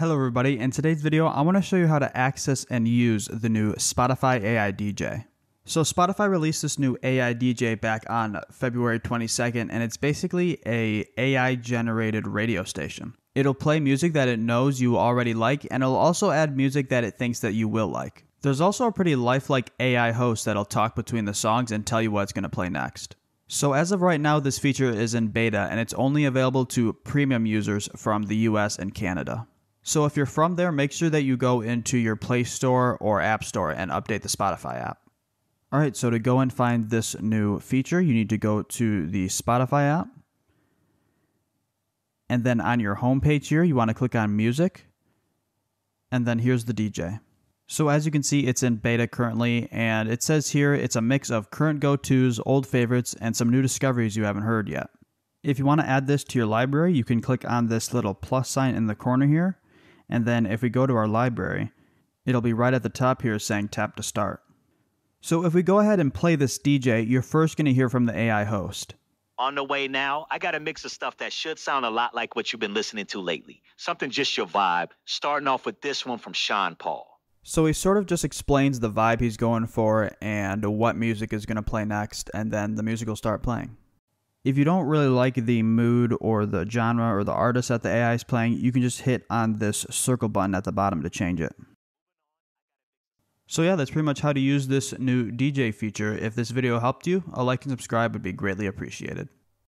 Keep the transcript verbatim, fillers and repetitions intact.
Hello everybody, in today's video I want to show you how to access and use the new Spotify A I D J. So Spotify released this new A I D J back on February twenty-second, and it's basically a A I generated radio station. It'll play music that it knows you already like, and it'll also add music that it thinks that you will like. There's also a pretty lifelike A I host that'll talk between the songs and tell you what's going to play next. So as of right now, this feature is in beta and it's only available to premium users from the U S and Canada. So if you're from there, make sure that you go into your Play Store or App Store and update the Spotify app. All right, so to go and find this new feature, you need to go to the Spotify app. And then on your home page here, you want to click on Music. And then here's the D J. So as you can see, it's in beta currently, and it says here it's a mix of current go-tos, old favorites, and some new discoveries you haven't heard yet. If you want to add this to your library, you can click on this little plus sign in the corner here. And then if we go to our library, it'll be right at the top here saying tap to start. So if we go ahead and play this D J, you're first going to hear from the A I host. On the way now, I got a mix of stuff that should sound a lot like what you've been listening to lately. Something just your vibe, starting off with this one from Sean Paul. So he sort of just explains the vibe he's going for and what music is going to play next, and then the music will start playing. If you don't really like the mood or the genre or the artist that the A I is playing, you can just hit on this circle button at the bottom to change it. So yeah, that's pretty much how to use this new D J feature. If this video helped you, a like and subscribe would be greatly appreciated.